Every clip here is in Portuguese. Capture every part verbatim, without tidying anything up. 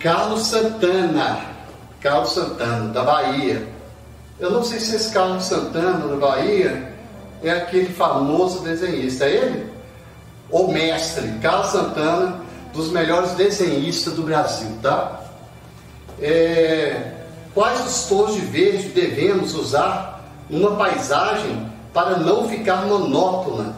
Carlos Santana, Carlos Santana da Bahia. Eu não sei se esse Carlos Santana da Bahia é aquele famoso desenhista, é ele? Ou mestre, Carlos Santana, dos melhores desenhistas do Brasil, tá? É, quais os tons de verde devemos usar numa paisagem para não ficar monótona?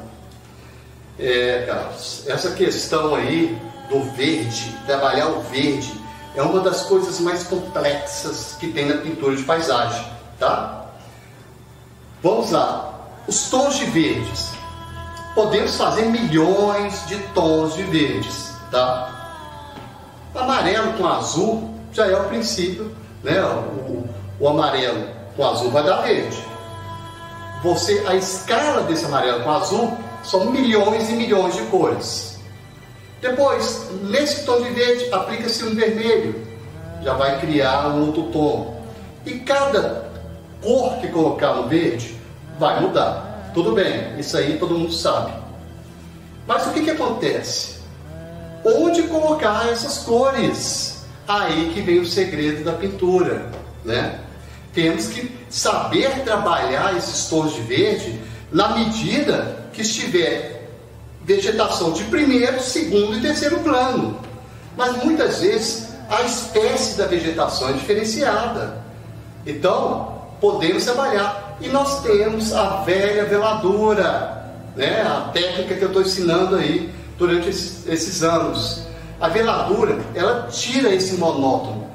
É, Carlos, essa questão aí do verde, trabalhar o verde, é uma das coisas mais complexas que tem na pintura de paisagem, tá? Vamos lá, os tons de verdes. Podemos fazer milhões de tons de verdes, tá? Amarelo com azul já é o princípio, né? O, o amarelo com azul vai dar verde. Você, a escala desse amarelo com azul são milhões e milhões de cores. Depois, nesse tom de verde, aplica-se um vermelho, já vai criar um outro tom. E cada cor que colocar no verde vai mudar. Tudo bem, isso aí todo mundo sabe. Mas o que que acontece? Onde colocar essas cores? Aí que vem o segredo da pintura, né? Temos que saber trabalhar esses tons de verde na medida que estiver vegetação de primeiro, segundo e terceiro plano. Mas muitas vezes a espécie da vegetação é diferenciada. Então, podemos trabalhar. E nós temos a velha veladura, né? A técnica que eu estou ensinando aí durante esses, esses anos. A veladura, ela tira esse monótono.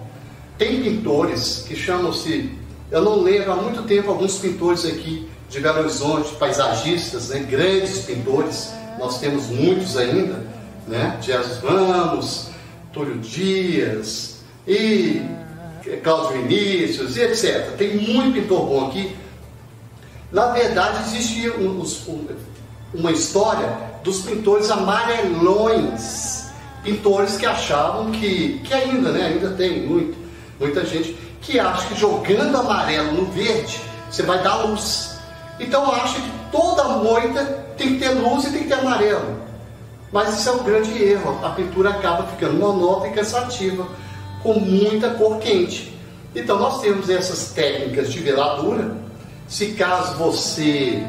Tem pintores que chamam-se... Eu não lembro, há muito tempo, alguns pintores aqui de Belo Horizonte, paisagistas, né? Grandes pintores... Nós temos muitos ainda, né? Jesus Ramos, Túlio Dias, e Cláudio Vinícius, e etcétera. Tem muito pintor bom aqui. Na verdade, existe um, um, uma história dos pintores amarelões. Pintores que achavam que, que ainda, né? Ainda tem muito, muita gente que acha que jogando amarelo no verde, você vai dar luz. Então acha que toda moita tem que ter luz e tem que ter amarelo. Mas isso é um grande erro. A pintura acaba ficando monótona e cansativa, com muita cor quente. Então nós temos essas técnicas de veladura. Se caso você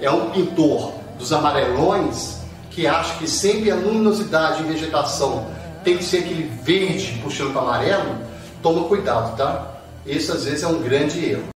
é um pintor dos amarelões, que acha que sempre a luminosidade e vegetação tem que ser aquele verde puxando para amarelo, toma cuidado, tá? Isso às vezes é um grande erro.